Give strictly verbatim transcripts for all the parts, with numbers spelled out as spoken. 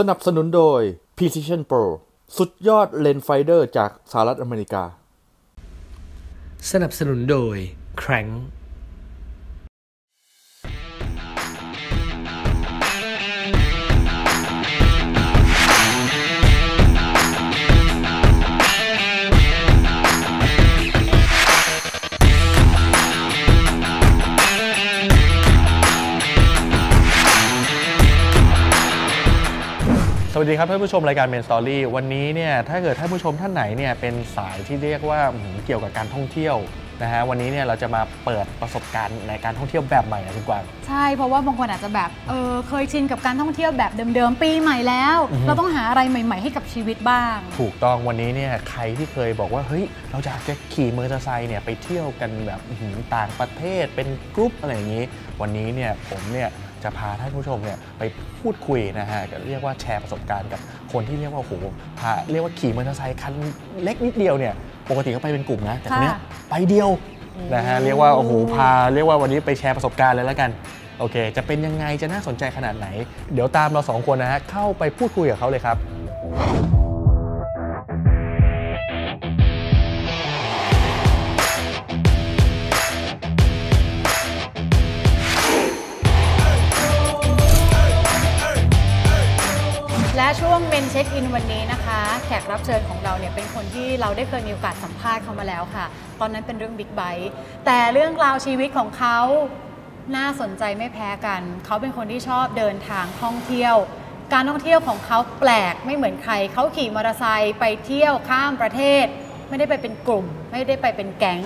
สนับสนุนโดย Precision Pro สุดยอดเลนส์ไฟเดอร์จากสหรัฐอเมริกาสนับสนุนโดย Crankสวัสดีครับท่านผู้ชมรายการ Menstory วันนี้เนี่ยถ้าเกิดท่านผู้ชมท่านไหนเนี่ยเป็นสายที่เรียกว่าเกี่ยวกับการท่องเที่ยวนะฮะวันนี้เนี่ยเราจะมาเปิดประสบการณ์ในการท่องเที่ยวแบบใหม่นะคุณกวางใช่เพราะว่าบางคนอาจจะแบบเออเคยชินกับการท่องเที่ยวแบบเดิมๆปีใหม่แล้วเราต้องหาอะไรใหม่ๆให้กับชีวิตบ้างถูกต้องวันนี้เนี่ยใครที่เคยบอกว่าเฮ้ยเราจะจะขี่มอเตอร์ไซค์เนี่ยไปเที่ยวกันแบบต่างประเทศเป็นกรุ๊ปอะไรอย่างนี้วันนี้เนี่ยผมเนี่ยจะพาท่านผู้ชมเนี่ยไปพูดคุยนะฮะเรียกว่าแชร์ประสบการณ์กับคนที่เรียกว่าโอ้โหพาเรียกว่าขี่มอเตอร์ไซค์คันเล็กนิดเดียวเนี่ยปกติเขาไปเป็นกลุ่มนะแต่คนนี้ไปเดียวนะฮะเรียกว่าโอ้โหพาเรียกว่าวันนี้ไปแชร์ประสบการณ์เลยแล้วกันโอเคจะเป็นยังไงจะน่าสนใจขนาดไหนเดี๋ยวตามเราสองคนนะฮะเข้าไปพูดคุยกับเขาเลยครับและช่วงเมนเช็คอินวันนี้นะคะแขกรับเชิญของเราเนี่ยเป็นคนที่เราได้เคยมีโอกาสสัมภาษณ์เขามาแล้วค่ะตอนนั้นเป็นเรื่องบิ๊กไบค์แต่เรื่องราวชีวิตของเขาน่าสนใจไม่แพ้กันเขาเป็นคนที่ชอบเดินทางท่องเที่ยวการท่องเที่ยวของเขาแปลกไม่เหมือนใครเขาขี่มอเตอร์ไซค์ไปเที่ยวข้ามประเทศไม่ได้ไปเป็นกลุ่มไม่ได้ไปเป็นแก๊ง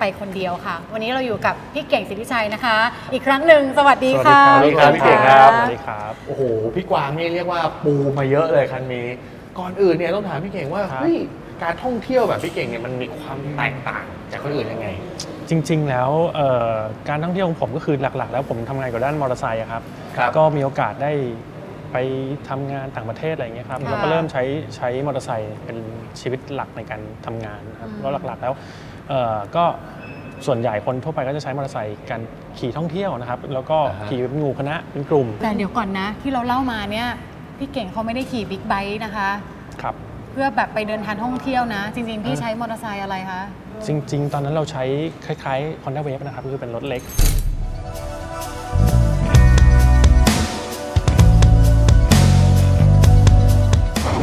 ไปคนเดียวค่ะวันนี้เราอยู่กับพี่เก่งสิทธิชัยนะคะอีกครั้งหนึ่งสวัสดีค่ะสวัสดีครับพี่เก่งครับสวัสดีครับโอ้โหพี่กวางนี่เรียกว่าปูมาเยอะเลยครั้งนี้ก่อนอื่นเนี่ยต้องถามพี่เก่งว่าเฮ้ยการท่องเที่ยวแบบพี่เก่งเนี่ยมันมีความแตกต่างจากคนอื่นยังไงจริงๆแล้วการท่องเที่ยวของผมก็คือหลักๆแล้วผมทำงานกับด้านมอเตอร์ไซค์ครับก็มีโอกาสได้ไปทำงานต่างประเทศอะไรอย่างเงี้ยครับเราก็เริ่มใช้ใช้มอเตอร์ไซค์เป็นชีวิตหลักในการทำงานครับแล้วหลักๆแล้วก็ส่วนใหญ่คนทั่วไปก็จะใช้มอเตอร์ไซค์การขี่ท่องเที่ยวนะครับแล้วก็ขี่เป็นงูคณะเป็นกลุ่มแต่เดี๋ยวก่อนนะที่เราเล่ามาเนี่ยพี่เก่งเขาไม่ได้ขี่บิ๊กไบค์นะคะครับเพื่อแบบไปเดินทางท่องเที่ยวนะจริงๆพี่ใช้มอเตอร์ไซค์อะไรคะจริงๆตอนนั้นเราใช้คล้ายๆ Honda Wave นะครับคือเป็นรถเล็ก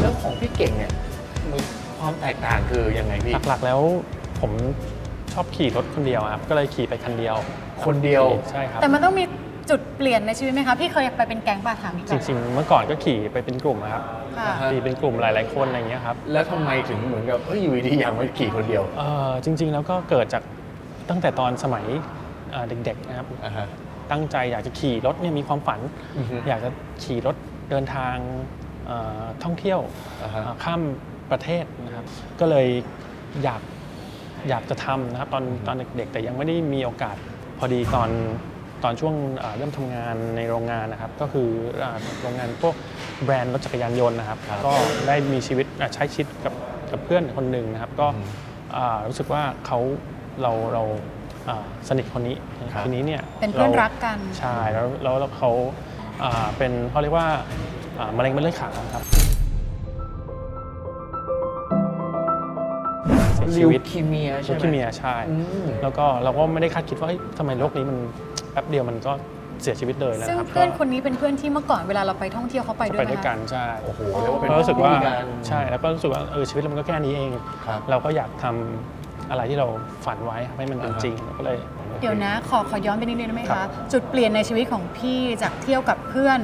เรื่องของพี่เก่งเนี่ยความแตกต่างคือยังไงพี่หลักๆแล้วผมชอบขี่รถคนเดียวครับก็เลยขี่ไปคันเดียวคนเดียวใช่ครับแต่มันต้องมีจุดเปลี่ยนในชีวิตไหมคะพี่เคยไปเป็นแก๊งป่าถามจริงๆเมื่อก่อนก็ขี่ไปเป็นกลุ่มครับขี่เป็นกลุ่มหลายๆคนอะไรเงี้ยครับแล้วทำไมถึงเหมือนกับเฮ้ยอยู่ดีๆอยากมาขี่คนเดียวเออจริงๆแล้วก็เกิดจากตั้งแต่ตอนสมัยเด็กๆนะครับตั้งใจอยากจะขี่รถเนี่ยมีความฝันอยากจะขี่รถเดินทางท่องเที่ยวข้ามประเทศนะครับก็เลยอยากอยากจะทำนะครับตอนตอนเด็กๆแต่ยังไม่ได้มีโอกาสพอดีตอนตอนช่วงเริ่มทำงานในโรงงานนะครับก็คือโรงงานพวกแบรนด์รถจักรยานยนต์นะครับก็ได้มีชีวิตใช้ชีวิตกับกับเพื่อนคนหนึ่งนะครับก็รู้สึกว่าเขาเราเราสนิทคนนี้ทีนี้เนี่ยเป็นเพื่อนรักกันใช่แล้วแล้วเขาเป็นเขาเรียกว่ามะเร็งเม็ดเลือดขาวครับลิวคีเมียใช่ไหมลิวคีเมียใช่แล้วก็เราก็ไม่ได้คาดคิดว่าทำไมโรคนี้มันแป๊บเดียวมันก็เสียชีวิตเลยนะครับซึ่งเพื่อนคนนี้เป็นเพื่อนที่เมื่อก่อนเวลาเราไปท่องเที่ยวเขาไปด้วยกันไปด้วยกันใช่โอ้โหแล้วรู้สึกว่าใช่แล้วก็รู้สึกว่าเออชีวิตเรามันก็แค่นี้เองเราก็อยากทำอะไรที่เราฝันไว้ให้มันเป็นจริงก็เลยเดี๋ยวนะขอขอย้อนไปนิดนึงได้ไหมคะจุดเปลี่ยนในชีวิตของพี่จากเที่ยวกับเพื่อน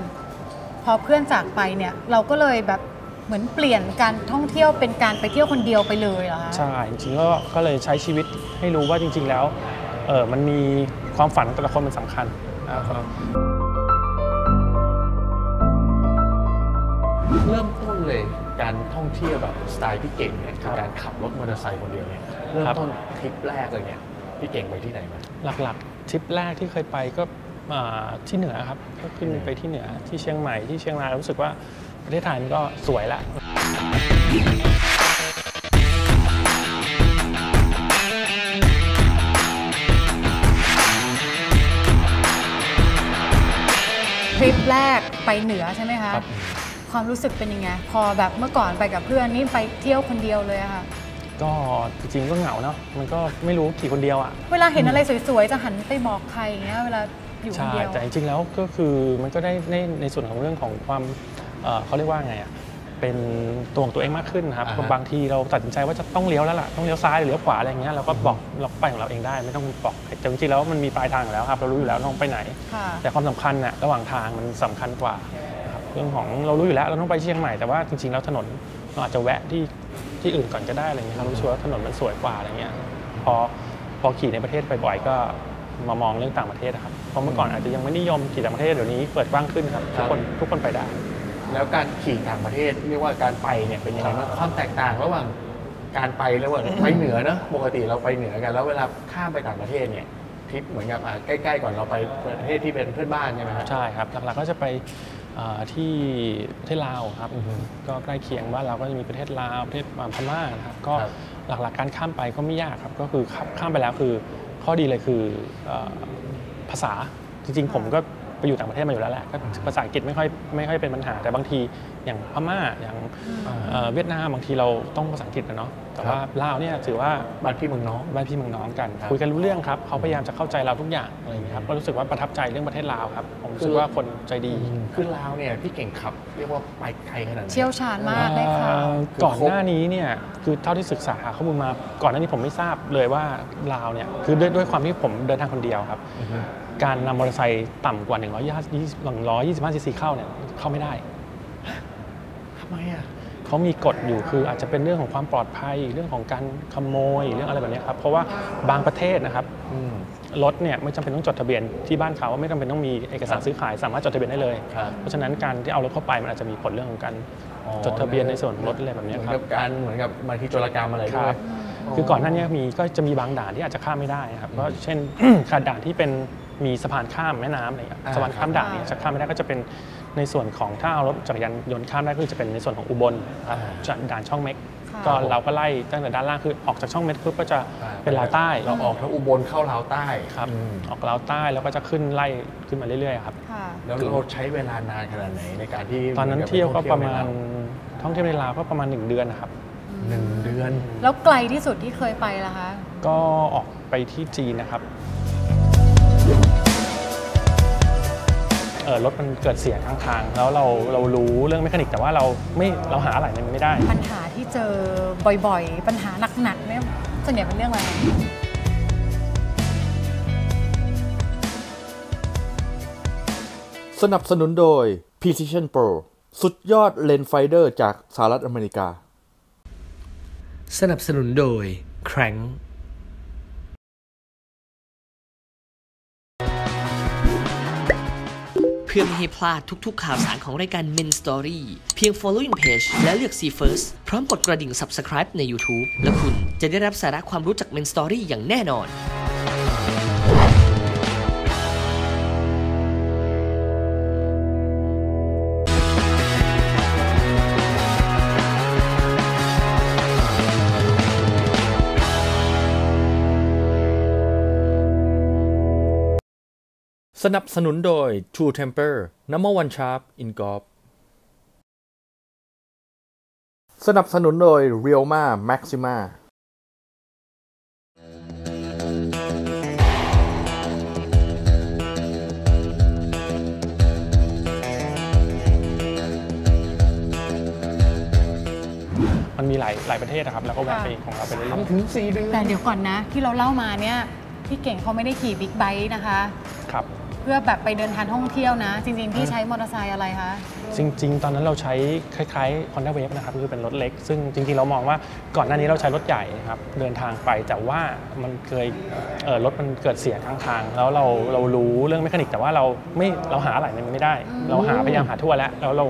พอเพื่อนจากไปเนี่ยเราก็เลยแบบเหมือนเปลี่ยนการท่องเที่ยวเป็นการไปเที่ยวคนเดียวไปเลยเหรอคะใช่จริงก็ก็เลยใช้ชีวิตให้รู้ว่าจริงๆแล้วเออมันมีความฝันแต่ละคนมันสำคัญนะครับเริ่มต้นเลยการท่องเที่ยวแบบสไตล์พี่เก่งเนี่ยการขับรถมอเตอร์ไซค์คนเดียวเนี่ยเริ่มต้นทริปแรกเลยเนี่ยพี่เก่งไปที่ไหนมาหลักๆทริปแรกที่เคยไปก็ที่เหนือครับก็ขึ้นไปที่เหนือที่เชียงใหม่ที่เชียงรายรู้สึกว่าประเทศไทยมันก็สวยละทริปแรกไปเหนือใช่ไหมคะ ความรู้สึกเป็นยังไงพอแบบเมื่อก่อนไปกับเพื่อนนี่ไปเที่ยวคนเดียวเลยค่ะก็จริงๆก็เหงาเนาะมันก็ไม่รู้ขี่คนเดียวอะเวลาเห็นอะไรสวยๆจะหันไปบอกใครอย่างเงี้ยเวลาอยู่คนเดียวแต่จริงๆแล้วก็คือมันก็ได้ในในส่วนของเรื่องของความเขาเรียกว่าไงอะเป็นตัวของตัวเองมากขึ้นครับบางทีเราตัดสินใจว่าจะต้องเลี้ยวแล้วล่ะต้องเลี้ยวซ้ายหรือเลี้ยวขวาอะไรอย่างเงี้ยเราก็บอกเราไปของเราเองได้ไม่ต้องบอกจริงๆแล้วมันมีปลายทางอยู่แล้วครับเรารู้อยู่แล้วต้องไปไหนแต่ความสำคัญน่ะระหว่างทางมันสำคัญกว่าเรื่องของเรารู้อยู่แล้วเราต้องไปเชียงใหม่แต่ว่าจริงๆแล้วถนนเราอาจจะแวะที่ที่อื่นก่อนก็ได้อะไรเงี้ยเรารู้สึกว่าถนนมันสวยกว่าอะไรเงี้ยพอพอขี่ในประเทศบ่อยๆก็มามองเรื่องต่างประเทศครับเพราะเมื่อก่อนอาจจะยังไม่นิยมขี่ต่างประเทศเดี๋ยวนี้เปิดกว้างขึ้นครับทุกคนทุกคนไปได้แล้วการขี่ต่างประเทศเรียกว่าการไปเนี่ยเป็นยังไงบ้างความแตกต่างระหว่างการไประหว่างไปเหนือเนอะปกติเราไปเหนือกันแล้วเวลาข้ามไปต่างประเทศเนี่ยทริปเหมือนกับใกล้ๆก่อนเราไปประเทศที่เป็นเพื่อนบ้านใช่ไหมครับใช่ครับหลักๆก็จะไปที่ประเทศลาวครับก็ใกล้เคียงบ้านเราก็จะมีประเทศลาวประเทศพม่านะครับก็หลักๆการข้ามไปก็ไม่ยากครับก็คือข้ามไปแล้วคือข้อดีเลยคือภาษาจริงๆผมก็ไปอยู่ต่างประเทศมาอยู่แล้วแหละก็ภาษาอังกฤษไม่ค่อยไม่ค่อยเป็นปัญหาแต่บางทีอย่างพม่าอย่างเวียดนามบางทีเราต้องภาษาอังกฤษนะเนาะแต่ว่าลาวเนี่ยถือว่าบ้านพี่เมืองน้องบ้านพี่เมืองน้องกันคุยกันรู้เรื่องครับเขาพยายามจะเข้าใจเราทุกอย่างอะไรอย่างนี้ครับก็รู้สึกว่าประทับใจเรื่องประเทศลาวครับผมรู้สึกว่าคนใจดีคือลาวเนี่ยพี่เก่งขับเรียกว่าไปไกลขนาดเชี่ยวชาญมากเลยค่ะก่อนหน้านี้เนี่ยคือเท่าที่ศึกษาข้อมูลมาก่อนหน้านี้ผมไม่ทราบเลยว่าลาวเนี่ยคือด้วยด้วยความที่ผมเดินทางคนเดียวครับการนำมอเตอร์ไซค์ต่ำกว่าหนึ่งร้อยยี่สิบ ซีซีเข้าเนี่ยเข้าไม่ได้ทำไมอ่ะเขามีกฎอยู่คืออาจจะเป็นเรื่องของความปลอดภัยเรื่องของการขโมยเรื่องอะไรแบบนี้ครับเพราะว่าบางประเทศนะครับรถเนี่ยไม่จำเป็นต้องจดทะเบียนที่บ้านเขาไม่จำเป็นต้องมีเอกสารซื้อขายสามารถจดทะเบียนได้เลยเพราะฉะนั้นการที่เอารถเข้าไปมันอาจจะมีผลเรื่องของการจดทะเบียนในส่วนรถอะไรแบบนี้ครับการเหมือนกับบางทีโจรกรรมอะไรด้วยคือก่อนหน้านี้มีก็จะมีบางด่านที่อาจจะข้ามไม่ได้ครับก็เช่นการด่านที่เป็นมีสะพานข้ามแม่น้ำอะไรอย่างเงี้ยสะพานข้ามด่านเนี่ยจะข้ามไม่ได้ก็จะเป็นในส่วนของถ้าเอารถจักรยานยนต์ข้ามได้ก็จะเป็นในส่วนของอุบลด่านช่องเม็กก็เราก็ไล่ตั้งแต่ด้านล่างคือออกจากช่องเม็กปุ๊บก็จะเป็นลาวใต้เราออกทางอุบลเข้าลาวใต้ครับออกลาวใต้แล้วก็จะขึ้นไล่ขึ้นมาเรื่อยๆครับแล้วเราใช้เวลานานขนาดไหนในการที่ตอนนั้นเที่ยวก็ประมาณท่องเที่ยวในลาวก็ประมาณหนึ่งเดือนนะครับหนึ่งเดือนแล้วไกลที่สุดที่เคยไปล่ะคะก็ออกไปที่จีนนะครับรถมันเกิดเสียข้างทางแล้วเราเรารู้เรื่องเมคานิกแต่ว่าเราไม่เราหาอะไรมันไม่ได้ปัญหาที่เจอบ่อยๆปัญหาหนักๆเนี่ยส่วนใหญ่เป็นเรื่องอะไรสนับสนุนโดย Precision Pro สุดยอดเลนส์ไฟเดอร์จากสหรัฐอเมริกาสนับสนุนโดย Crankเพื่อไม่ให้พลาดทุกๆข่าวสารของรายการ Menstory เพียง following page และเลือก See First พร้อมกดกระดิ่ง subscribe ใน ยูทูบ และคุณจะได้รับสาระความรู้จาก Menstory อย่างแน่นอนสนับสนุนโดย True Temper นัมเบอร์ วัน Sharp in Golf สนับสนุนโดย Realme Maxima มันมีหลายหลายประเทศนะครับแล้วก็แวะไปของเราไปเรื่อยๆถึงสี่เดือนแต่เดี๋ยวก่อนนะที่เราเล่ามาเนี่ยพี่เก่งเขาไม่ได้ขี่บิ๊กไบค์นะคะครับเพื่อแบบไปเดินทางท่องเที่ยวนะจริงๆพี่ใช้มอเตอร์ไซค์อะไรคะจริงๆตอนนั้นเราใช้คล้ายๆ Honda Wave นะครับคือเป็นรถเล็กซึ่งจริงๆเรามองว่าก่อนหน้านี้เราใช้รถใหญ่ครับเดินทางไปแต่ว่ามันเคยเออรถมันเกิดเสียข้างทางแล้วเราเรารู้เรื่องเมคานิกแต่ว่าเราไม่เราหาอะไรมันไม่ได้เราหาพยายามหาทั่วแล้วแล้วเรา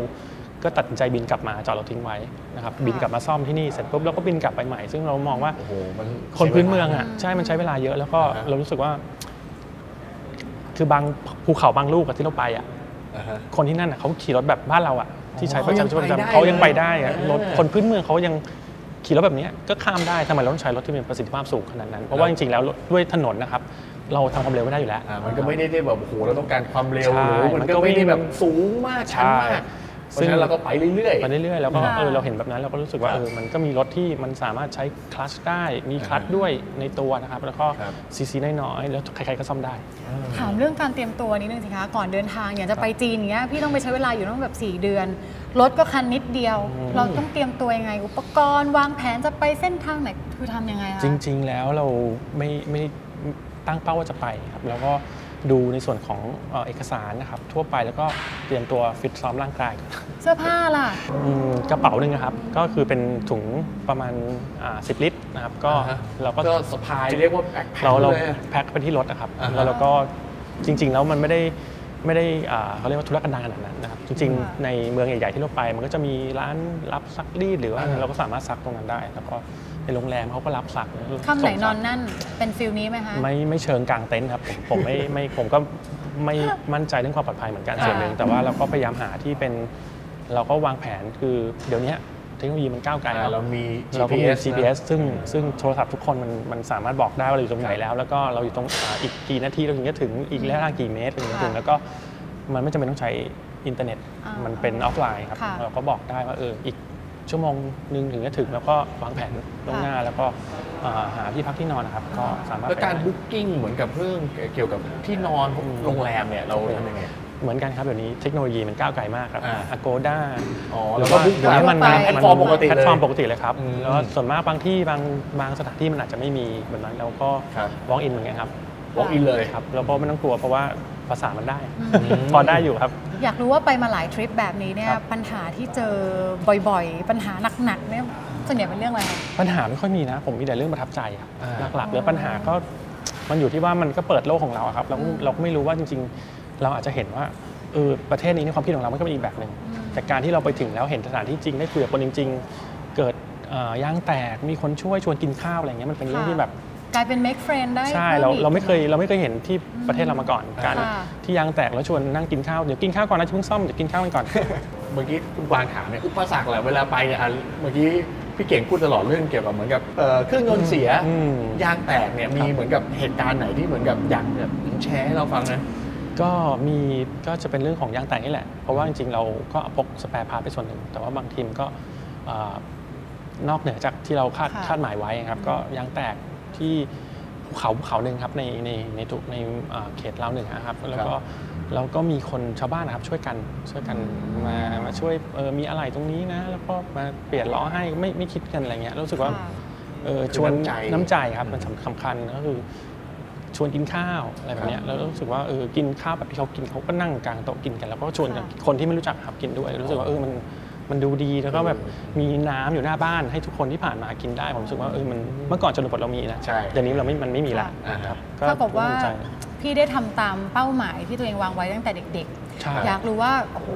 ก็ตัดสินใจบินกลับมาจอดรถทิ้งไว้นะครับบินกลับมาซ่อมที่นี่เสร็จปุ๊บเราก็บินกลับไปใหม่ซึ่งเรามองว่าคนพื้นเมืองอ่ะใช่มันใช้เวลาเยอะแล้วก็เรารู้สึกว่าคือบางภูเขาบางลูกที่เราไปอ่ะคนที่นั่นเขาขี่รถแบบบ้านเราอ่ะที่ใช้ประจำประจำเขายังไปได้อ่ะรถคนพื้นเมืองเขายังขี่รถแบบนี้ก็ข้ามได้ทำไมเราต้องใช้รถที่มีประสิทธิภาพสูงขนาดนั้นเพราะว่าจริงๆแล้วด้วยถนนนะครับเราทำความเร็วไม่ได้อยู่แล้วมันก็ไม่ได้แบบโอ้โหเราต้องการความเร็วหรือมันก็ไม่ได้แบบสูงมากชันมาก เพราะฉะนั้นเราก็ไปเรื่อยๆไปเรื่อยๆแล้วก็เออเราเห็นแบบนั้นเราก็รู้สึกว่าเออมันก็มีรถที่มันสามารถใช้คลัตช์ได้มีคลัตช์ด้วยในตัวนะครับแล้วก็ซีซีน้อยๆแล้วใครๆก็ซ่อมได้ถามเรื่องการเตรียมตัวนิดนึงสิคะก่อนเดินทางอย่างจะไปจีนเนี้ยพี่ต้องไปใช้เวลาอยู่ต้องแบบสี่เดือนรถก็คันนิดเดียวเราต้องเตรียมตัวยังไงอุปกรณ์วางแผนจะไปเส้นทางไหนคือทำยังไงคะจริงๆแล้วเราไม่ไม่ตั้งเป้าว่าจะไปครับแล้วก็ดูในส่วนของเอกสารนะครับทั่วไปแล้วก็เตรียมตัวฟิตซ้อมร่างกายเสื้อผ้าล่ะกระเป๋าหนึ่งครับก็คือเป็นถุงประมาณสิบลิตรนะครับก็เราก็สะพายเรียกว่าเราเราแพ็คไปที่รถนะครับแล้วเราก็จริงๆแล้วมันไม่ได้ไม่ได้เขาเรียกว่าธุรกันดารขนาดนั้นนะครับจริงๆในเมืองใหญ่ๆที่เราไปมันก็จะมีร้านรับซักรีดหรือว่าเราก็สามารถซักตรงนั้นได้แล้วก็ในโรงแรมเขาก็รับซักค่ำไหนนอนนั่นเป็นฟิลนี้ไหมคะไม่ไม่เชิงกลางเต็นท์ครับผมไม่ไม่ผมก็ไม่มั่นใจเรื่องความปลอดภัยเหมือนกันส่วนหนึ่งแต่ว่าเราก็พยายามหาที่เป็นเราก็วางแผนคือเดี๋ยวนี้เทคโนโลยีมันก้าวไกลเรามี จี พี เอส ซึ่งซึ่งโทรศัพท์ทุกคนมันมันสามารถบอกได้ว่าเราอยู่ตรงไหนแล้วแล้วก็เราอยู่ตรงอีกกี่นาทีเราถึงจะถึงอีกระยะกี่เมตรถึงถึงแล้วก็มันไม่จำเป็นต้องใช้อินเทอร์เน็ตมันเป็นออฟไลน์ครับเราก็บอกได้ว่าเอออีกชั่วโมงหนึ่งถึงจะถึงแล้วก็วางแผนล่วงหน้าแล้วก็หาที่พักที่นอนนะครับก็สามารถแล้วการบุ๊กกิ้งเหมือนกับเรื่องเกี่ยวกับที่นอนโรงแรมเนี่ยเราทำยังไงเหมือนกันครับเดี๋ยวนี้เทคโนโลยีมันก้าวไกลมากครับ Agoda แล้วก็เดี๋ยวนี้มันแพลตฟอร์มปกติแพลตฟอร์มปกติเลยครับแล้วส่วนมากบางที่บางบางสถานที่มันอาจจะไม่มีแบบนั้นแล้วก็วอล์กอินเหมือนกันครับวอล์กอินเลยครับแล้วก็ไม่ต้องกลัวเพราะว่าภาษามันได้พอได้อยู่ครับอยากรู้ว่าไปมาหลายทริปแบบนี้เนี่ยปัญหาที่เจอบ่อยๆปัญหาหนักๆเนี่ยส่วนใหญ่เป็นเรื่องอะไรปัญหาไม่ค่อยมีนะผมมีแต่เรื่องประทับใจครับหลักๆแล้วปัญหาก็มันอยู่ที่ว่ามันก็เปิดโลกของเราครับเราเราไม่รู้ว่าจริงเราอาจจะเห็นว่าเออประเทศนี้ในความคิดของเรามันก็เป็นอีกแบบหนึ่งแต่การที่เราไปถึงแล้วเห็นสถานที่จริงได้คุยกับคนจริงๆเกิดย่างแตกมีคนช่วยชวนกินข้าวอะไรเงี้ยมันเป็นเรื่องที่แบบกลายเป็น make friend ได้ใช่เราเราไม่เคยเราไม่เคยเห็นที่ประเทศเรามาก่อนการที่ย่างแตกแล้วชวนนั่งกินข้าวเดี๋ยวกินข้าวก่อนนะเพิ่งซ่อมเดี๋ยวกินข้าวกันก่อนเมื่อกี้คุณวางถามเนี่ยอุปสรรคแหละเวลาไปเนี่ยเมื่อกี้พี่เก่งพูดตลอดเรื่องเกี่ยวกับเหมือนกับเครื่องยนต์เสียยางแตกเนี่ยมีเหมือนกับเหตุการณ์ไหนที่เหมือนกับอยากแบบแชร์ให้เราฟังนะก็มีก็จะเป็นเรื่องของยางแตกนี่แหละเพราะว่าจริงๆเราก็พกสแปร์พาร์ทไปส่วนหนึ่งแต่ว่าบางทีมก็นอกเหนือจากที่เราคาดคาดหมายไว้ครับก็ยางแตกที่ภูเขาภูเขาหนึ่งครับในในในตุในเขตเราหนึ่งครับแล้วก็เราก็มีคนชาวบ้านนะครับช่วยกันช่วยกันมามาช่วยมีอะไรตรงนี้นะแล้วก็มาเปลี่ยนล้อให้ไม่ไม่คิดกันอะไรเงี้ยรู้สึกว่าชวนน้ำใจครับมันสำคัญก็คือชวนกินข้าวอะไรแบบนี้แล้วรู้สึกว่าเออกินข้าวแบบที่เขากินเขาก็นั่งกลางโต๊ะกินกันแล้วก็ชวนคนที่ไม่รู้จักครับกินด้วยรู้สึกว่าเออมันมันดูดีแล้วก็แบบมีน้ำอยู่หน้าบ้านให้ทุกคนที่ผ่านมากินได้ผมรู้สึกว่าเออมันเมื่อก่อนชนบทเรามีนะเดี๋ยวนี้เราไม่มันไม่มีละครับก็บอกว่าพี่ได้ทำตามเป้าหมายที่ตัวเองวางไว้ตั้งแต่เด็กๆอยากรู้ว่าโอ้โห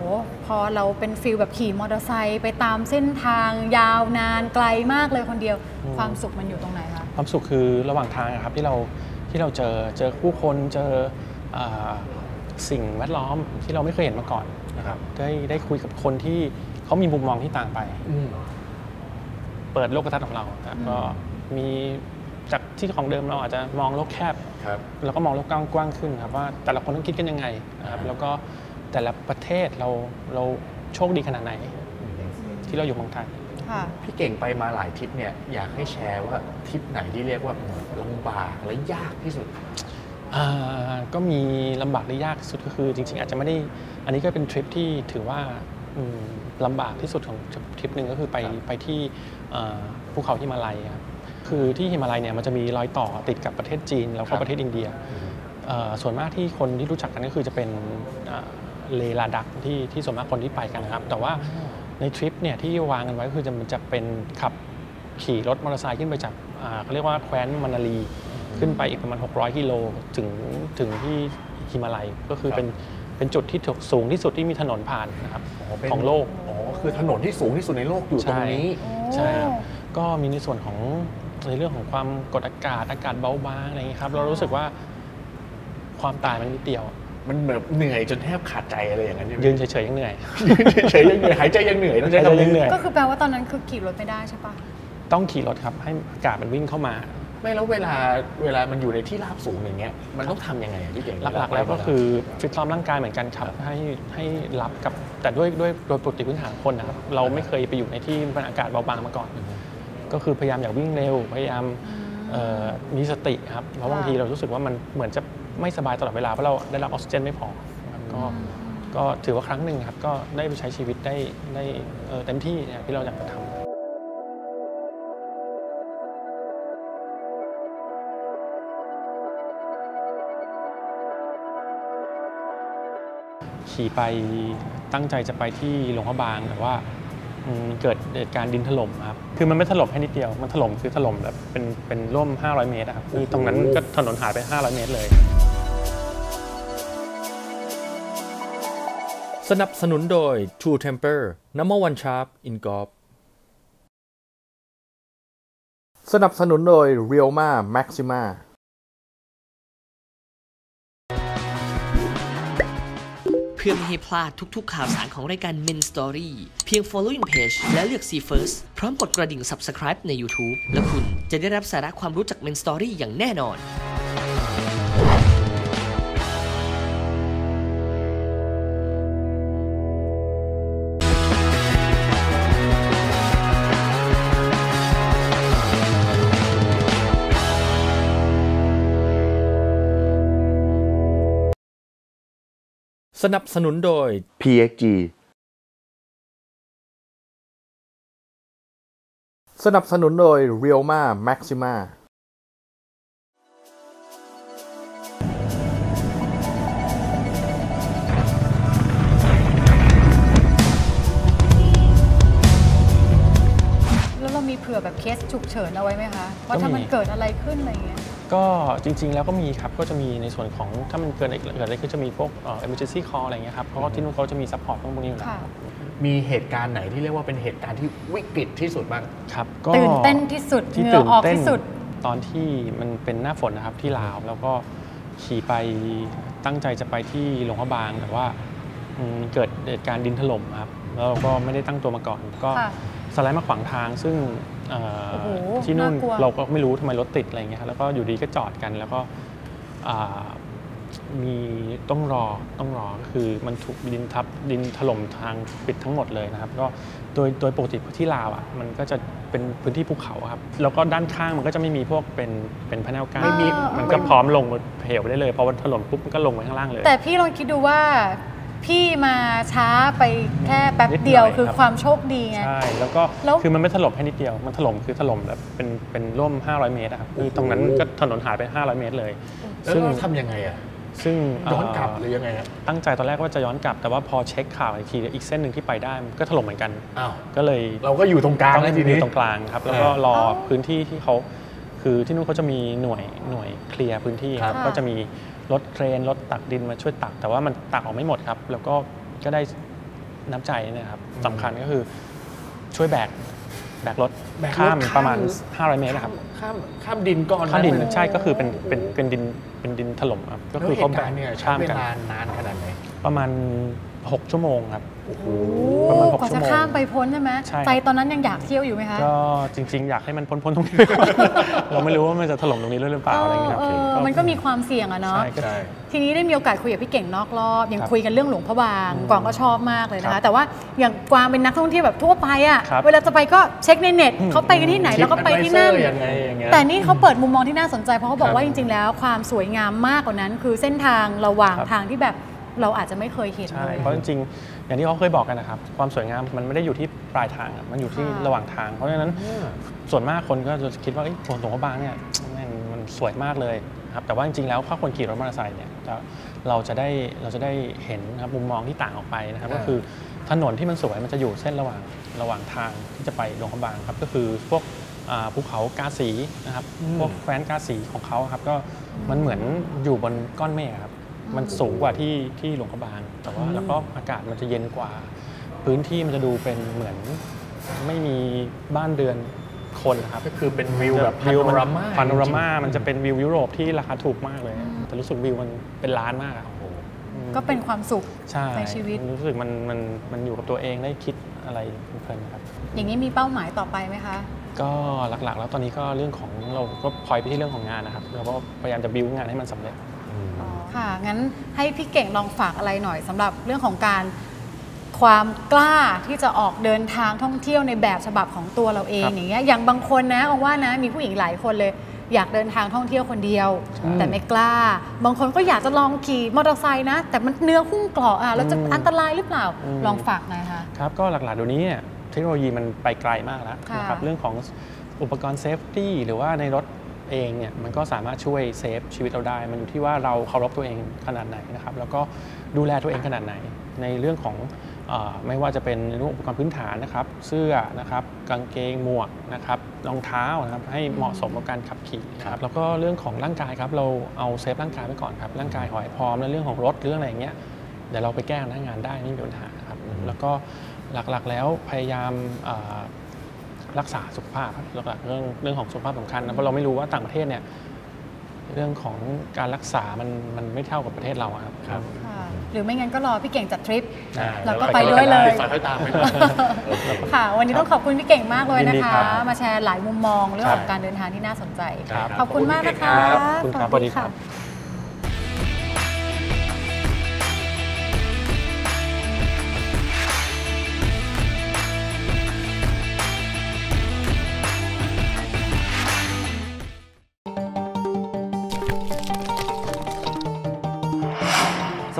พอเราเป็นฟิลแบบขี่มอเตอร์ไซค์ไปตามเส้นทางยาวนานไกลมากเลยคนเดียวความสุขมันอยู่ตรงไหนคะความสุขคือระหว่างทางครับที่เราที่เราเจอเจอผู้คนเจอสิ่งแวดล้อมที่เราไม่เคยเห็นมาก่อนนะครับได้ได้คุยกับคนที่เขามีมุมมองที่ต่างไปเปิดโลกทัศน์ของเราก็มีจากที่ของเดิมเราอาจจะมองโลกแคบแล้วก็มองโลกกว้างขึ้นครับว่าแต่ละคนต้องคิดกันยังไงนะครับแล้วก็แต่ละประเทศเราเราโชคดีขนาดไหนที่เราอยู่เมืองไทยพี่เก่งไปมาหลายทริปเนี่ยอยากให้แชร์ว่าทริปไหนที่เรียกว่าลำบากและยากที่สุดก็มีลำบากและยากที่สุดก็คือจริงๆอาจจะไม่ได้อันนี้ก็เป็นทริปที่ถือว่าลำบากที่สุดของทริปหนึ่งก็คือไปไปที่ภูเขาฮิมาลัยครับคือที่ฮิมาลัยเนี่ยมันจะมีรอยต่อติดกับประเทศจีนแล้วก็ประเทศอินเดียส่วนมากที่คนที่รู้จักกันก็คือจะเป็นเลลาดักที่ที่ส่วนมากคนที่ไปกันนะครับแต่ว่าในทริปเนี่ยที่วางกันไว้คือจะมันจะเป็นขับขี่รถมอเตอร์ไซค์ขึ้นไปจากเขาเรียกว่าแคว้นมานาลีขึ้นไปอีกประมาณหกร้อยกิโลถึงถึงที่ฮิมาลัยก็คือเป็นเป็นจุดที่สูงที่สุดที่มีถนนผ่านนะครับของโลกอ๋อคือถนนที่สูงที่สุดในโลกอยู่ตรงนี้ใช่ก็มีในส่วนของในเรื่องของความกดอากาศอากาศเบาบางอะไรอย่างนี้ครับเรารู้สึกว่าความตายมันนิดเดียวมันแบบเหนื่อยจนแทบขาดใจอะไรอย่างนั้นยืนเฉยๆยังเหนื่อยยืนเฉยๆยังเหนื่อยหายใจยังเหนื่อยต้องใช้คำนี้ก็คือแปลว่าตอนนั้นคือขี่รถไม่ได้ใช่ปะต้องขี่รถครับให้อากาศมันวิ่งเข้ามา ไม่แล้วเวลาเวลามันอยู่ในที่ราบสูงอย่างเงี้ยมันต้องทำยังไงพี่เก่งหลักๆแล้วก็คือฟิตซ้อมร่างกายเหมือนกันครับให้ให้รับกับแต่ด้วยด้วยโดยปกติพื้นฐานคนนะครับเราไม่เคยไปอยู่ในที่บรรยากาศเบาบางมาก่อนก็คือพยายามอย่าวิ่งเร็วพยายามมีสติครับเพราะบางทีเรารู้สึกว่ามันเหมือนจะไม่สบายตลอดเวลาเพราะเราได้รับออกซิเจนไม่พอก็ก็ถือว่าครั้งหนึ่งครับก็ได้ไปใช้ชีวิตได้ได้เต็มที่ที่เราอยากจะทำขี่ไปตั้งใจจะไปที่หลวงพระบางแต่ว่าเกิดเหตุการณ์ดินถล่มครับคือมันไม่ถล่มแค่นิดเดียวมันถล่มคือถล่มแบบเป็นเป็นร่วมห้าร้อยเมตรครับคือตรงนั้นก็ถนนหายไปห้าร้อยเมตรเลยสนับสนุนโดย True Temper Number One Sharp In Golf สนับสนุนโดย Realme Maximaเพื่อไม่ให้พลาดทุกๆข่าวสารของรายการ Menstory เพียง following page และเลือก See First พร้อมกดกระดิ่ง Subscribe ใน YouTube และคุณจะได้รับสาระความรู้จาก Menstory อย่างแน่นอนสนับสนุนโดย พี เอ็กซ์ จี สนับสนุนโดย Realme Maxima แล้วเรามีเผื่อแบบเคสฉุกเฉินเอาไว้ไหมคะว่าถ้ามันเกิดอะไรขึ้นอะไรอย่างเงี้ยก็จริงๆแล้วก็มีครับก็จะมีในส่วนของถ้ามันเกิดอะไรก็จะมีพวก emergency call อะไรเงี้ยครับเพราะว่าที่นู้นเขาจะมีซัพพอร์ตพวกนี้อยู่แล้วมีเหตุการณ์ไหนที่เรียกว่าเป็นเหตุการณ์ที่วิกฤตที่สุดบ้างครับก็ตื่นเต้นที่สุดเหงื่อออกที่สุดตอนที่มันเป็นหน้าฝนนะครับที่ลาวแล้วก็ขี่ไปตั้งใจจะไปที่หลวงพระบางแต่ว่าเกิดเหตุการณ์ดินถล่มครับแล้วก็ไม่ได้ตั้งตัวมาก่อนก็สไลด์มาขวางทางซึ่งที่นู่นเราก็ไม่รู้ทำไมรถติดอะไรเงี้ยแล้วก็อยู่ดีก็จอดกันแล้วก็มีต้องรอต้องรอก็คือมันถูกดินทับดินถล่มทางปิดทั้งหมดเลยนะครับก็โดยโดยปกติที่ลาวอ่ะมันก็จะเป็นพื้นที่ภูเขาครับแล้วก็ด้านข้างมันก็จะไม่มีพวกเป็นเป็นพะแนวกั้นมันก็พร้อมลงเหวไปได้เลยพอมันถล่มปุ๊บมันก็ลงไปข้างล่างเลยแต่พี่ลองคิดดูว่าพี่มาช้าไปแค่แป๊บเดียวคือความโชคดีไงใช่แล้วก็คือมันไม่ถล่มแค่นิดเดียวมันถล่มคือถล่มแบบเป็นเป็นร่วมห้าร้อยเมตรครับคือตรงนั้นก็ถนนหายไปห้าร้อยเมตรเลยซึ่งทำยังไงอ่ะซึ่งย้อนกลับหรือยังไงครับตั้งใจตอนแรกว่าจะย้อนกลับแต่ว่าพอเช็คข่าวอีกทีอีกเส้นหนึ่งที่ไปได้ก็ถล่มเหมือนกันอ้าวก็เลยเราก็อยู่ตรงกลางแล้วทีนี้ตรงกลางครับแล้วก็รอพื้นที่ที่เขาคือที่นู้นเขาจะมีหน่วยหน่วยเคลียร์พื้นที่ครับก็จะมีรถเครนรถตักดินมาช่วยตักแต่ว่ามันตักออกไม่หมดครับแล้วก็ก็ได้น้ำใจนะครับสำคัญก็คือช่วยแบกแบกรถข้ามประมาณห้าร้อยเมตรนะครับข้ามข้ามดินก้อนข้ามดินใช่ก็คือเป็นเป็นเป็นดินเป็นดินถล่มครับก็คือเขาแบกข้ามกันนานขนาดไหนประมาณหกชั่วโมงครับประมาณหกชั่วโมงข้ามไปพ้นใช่ไหมใจตอนนั้นยังอยากเที่ยวอยู่ไหมคะก็จริงๆอยากให้มันพ้นๆตรงนี้เราไม่รู้ว่ามันจะถล่มตรงนี้หรือเปล่าอะไรเงี้ยมันก็มีความเสี่ยงอะเนาะทีนี้ได้มีโอกาสคุยกับพี่เก่งนอกรอบยังคุยกันเรื่องหลวงพระบางกวางก็ชอบมากเลยนะคะแต่ว่าอย่างกวางเป็นนักท่องเที่ยวแบบทั่วไปอะเวลาจะไปก็เช็คในเน็ตเขาไปกันที่ไหนแล้วก็ไปที่นั่นแต่นี่เขาเปิดมุมมองที่น่าสนใจเพราะเขาบอกว่าจริงๆแล้วความสวยงามมากกว่านั้นคือเส้นทางระหว่างทางที่แบบเราอาจจะไม่เคยเห็นเลยเพราะจริงๆอย่างที่เขาเคยบอกกันนะครับความสวยงามมันไม่ได้อยู่ที่ปลายทางมันอยู่ที่ระหว่างทางเพราะฉะนั้นส่วนมากคนก็จะคิดว่าหลวงพระบางเนี่ยมันสวยมากเลยครับแต่ว่าจริงๆแล้วถ้าคนขี่รถมอเตอร์ไซค์เนี่ยเราจะได้เราจะได้เห็นมุมมองที่ต่างออกไปนะครับก็คือถนนที่มันสวยมันจะอยู่เส้นระหว่างระหว่างทางที่จะไปหลวงพระบางครับก็คือพวกภูเขากาสีนะครับพวกแคว้นกาสีของเขาครับก็มันเหมือนอยู่บนก้อนเมฆครับมันสูงกว่าที่ที่หลวงพระบางแต่ว่าแล้วก็อากาศมันจะเย็นกว่าพื้นที่มันจะดูเป็นเหมือนไม่มีบ้านเรือนคนครับก็คือเป็นวิวแบบพาโนรามาพาโนรามามันจะเป็นวิวยุโรปที่ราคาถูกมากเลยแต่รู้สึกวิวมันเป็นล้านมากโอ้โหก็เป็นความสุขในชีวิตรู้สึกมันมันมันอยู่กับตัวเองได้คิดอะไรเพลินครับอย่างนี้มีเป้าหมายต่อไปไหมคะ ก็หลักๆแล้วตอนนี้ก็เรื่องของเราก็พลอยไปที่เรื่องของงานนะครับเราก็พยายามจะบิวงานให้มันสำเร็จค่ะงั้นให้พี่เก่งลองฝากอะไรหน่อยสำหรับเรื่องของการความกล้าที่จะออกเดินทางท่องเที่ยวในแบบฉบับของตัวเราเองอย่างเงี้ยอย่างบางคนนะบอกว่านะมีผู้หญิงหลายคนเลยอยากเดินทางท่องเที่ยวคนเดียวแต่ไม่กล้าบางคนก็อยากจะลองขี่มอเตอร์ไซค์นะแต่มันเนื้อหุ้มเกราะอ่ะแล้วจะอันตรายหรือเปล่าลองฝากหน่อยค่ะครับก็หลักๆเดี๋ยวนี้เทคโนโลยีมันไปไกลมากแล้วนะครับเรื่องของอุปกรณ์เซฟตี้หรือว่าในรถเองเนี่ยมันก็สามารถช่วยเซฟชีวิตเราได้มันอยู่ที่ว่าเราเคารพตัวเองขนาดไหนนะครับแล้วก็ดูแลตัวเองขนาดไหนในเรื่องของไม่ว่าจะเป็นเรื่องอุปกรณ์พื้นฐานนะครับเสื้อนะครับกางเกงหมวกนะครับรองเท้านะครับให้เหมาะสมกับการขับขี่ครับแล้วก็เรื่องของร่างกายครับเราเอาเซฟร่างกายไว้ก่อนครับร่างกายหอยพร้อมแล้วเรื่องของรถเรื่องอะไรอย่างเงี้ยเดี๋ยวเราไปแก้หน้างานได้ไม่มีปัญหาครับแล้วก็หลักๆแล้วพยายามรักษาสุขภาพหลักๆเรื่องเรื่องของสุขภาพสำคัญนะเพราะเราไม่รู้ว่าต่างประเทศเนี่ยเรื่องของการรักษามันมันไม่เท่ากับประเทศเราครับครับหรือไม่งั้นก็รอพี่เก่งจัดทริปแล้วก็ไปด้วยเลยค่ะวันนี้ต้องขอบคุณพี่เก่งมากเลยนะคะมาแชร์หลายมุมมองเรื่องของการเดินทางที่น่าสนใจขอบคุณมากนะคะคุณครับ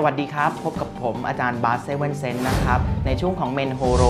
สวัสดีครับสวัสดีครับพบกับผมอาจารย์บาสเซเว่นเซนส์นะครับในช่วงของเมนโฮโร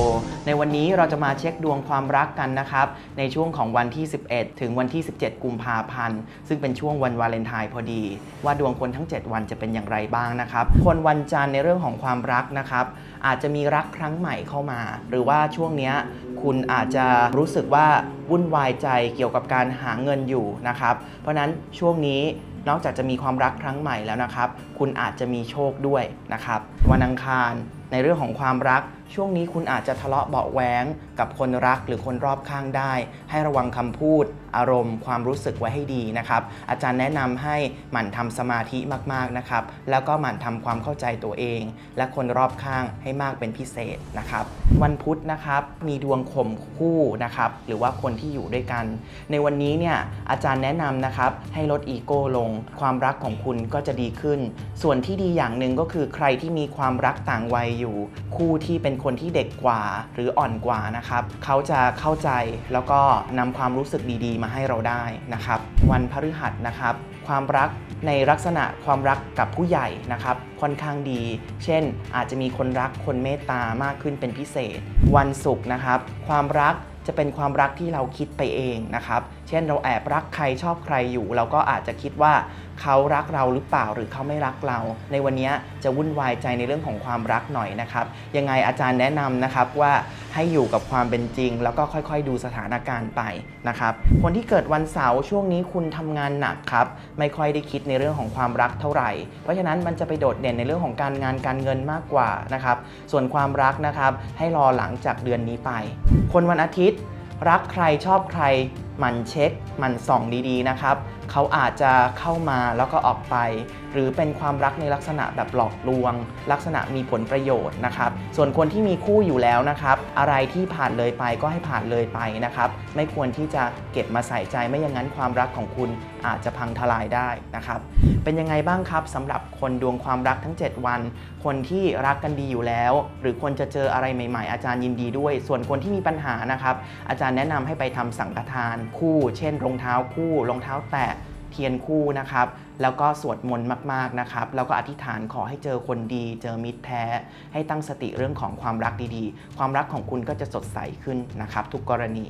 ในวันนี้เราจะมาเช็คดวงความรักกันนะครับในช่วงของวันที่สิบเอ็ดถึงวันที่สิบเจ็ดกุมภาพันธ์ซึ่งเป็นช่วงวันวาเลนไทน์พอดีว่าดวงคนทั้งเจ็ดวันจะเป็นอย่างไรบ้างนะครับคนวันจันทร์ในเรื่องของความรักนะครับอาจจะมีรักครั้งใหม่เข้ามาหรือว่าช่วงเนี้ยคุณอาจจะรู้สึกว่าวุ่นวายใจเกี่ยวกับการหาเงินอยู่นะครับเพราะนั้นช่วงนี้นอกจากจะมีความรักครั้งใหม่แล้วนะครับคุณอาจจะมีโชคด้วยนะครับวันอังคารในเรื่องของความรักช่วงนี้คุณอาจจะทะเลาะเบาะแว้งกับคนรักหรือคนรอบข้างได้ให้ระวังคำพูดอารมณ์ความรู้สึกไว้ให้ดีนะครับอาจารย์แนะนำให้หมั่นทำสมาธิมากๆนะครับแล้วก็หมั่นทำความเข้าใจตัวเองและคนรอบข้างให้มากเป็นพิเศษนะครับวันพุธนะครับมีดวงข่มคู่นะครับหรือว่าคนที่อยู่ด้วยกันในวันนี้เนี่ยอาจารย์แนะนำนะครับให้ลดอีโก้ลงความรักของคุณก็จะดีขึ้นส่วนที่ดีอย่างหนึ่งก็คือใครที่มีความรักต่างวัยอยู่คู่ที่เป็นคนที่เด็กกว่าหรืออ่อนกว่านะครับเขาจะเข้าใจแล้วก็นำความรู้สึกดีๆมาให้เราได้นะครับวันพฤหัสนะครับความรักในลักษณะความรักกับผู้ใหญ่นะครับค่อนข้างดีเช่นอาจจะมีคนรักคนเมตตามากขึ้นเป็นพิเศษวันศุกร์นะครับความรักจะเป็นความรักที่เราคิดไปเองนะครับเช่นเราแอบรักใครชอบใครอยู่เราก็อาจจะคิดว่าเขารักเราหรือเปล่าหรือเขาไม่รักเราในวันนี้จะวุ่นวายใจในเรื่องของความรักหน่อยนะครับยังไงอาจารย์แนะนำนะครับว่าให้อยู่กับความเป็นจริงแล้วก็ค่อยๆดูสถานการณ์ไปนะครับคนที่เกิดวันเสาร์ช่วงนี้คุณทำงานหนักครับไม่ค่อยได้คิดในเรื่องของความรักเท่าไหร่เพราะฉะนั้นมันจะไปโดดเด่นในเรื่องของการงานการเงินมากกว่านะครับส่วนความรักนะครับให้รอหลังจากเดือนนี้ไปคนวันอาทิตย์รักใครชอบใครหมั่นเช็คหมั่นส่องดีๆนะครับเขาอาจจะเข้ามาแล้วก็ออกไปหรือเป็นความรักในลักษณะแบบหลอกลวงลักษณะมีผลประโยชน์นะครับส่วนคนที่มีคู่อยู่แล้วนะครับอะไรที่ผ่านเลยไปก็ให้ผ่านเลยไปนะครับไม่ควรที่จะเก็บมาใส่ใจไม่อย่างนั้นความรักของคุณอาจจะพังทลายได้นะครับเป็นยังไงบ้างครับสำหรับคนดวงความรักทั้งเจ็ดวันคนที่รักกันดีอยู่แล้วหรือคนจะเจออะไรใหม่ๆอาจารย์ยินดีด้วยส่วนคนที่มีปัญหานะครับอาจารย์แนะนำให้ไปทำสังฆทานคู่เช่นรองเท้าคู่รองเท้าแตะเทียนคู่นะครับแล้วก็สวดมนต์มากๆนะครับแล้วก็อธิษฐานขอให้เจอคนดีเจอมิตรแท้ให้ตั้งสติเรื่องของความรักดีๆความรักของคุณก็จะสดใสขึ้นนะครับทุกกรณี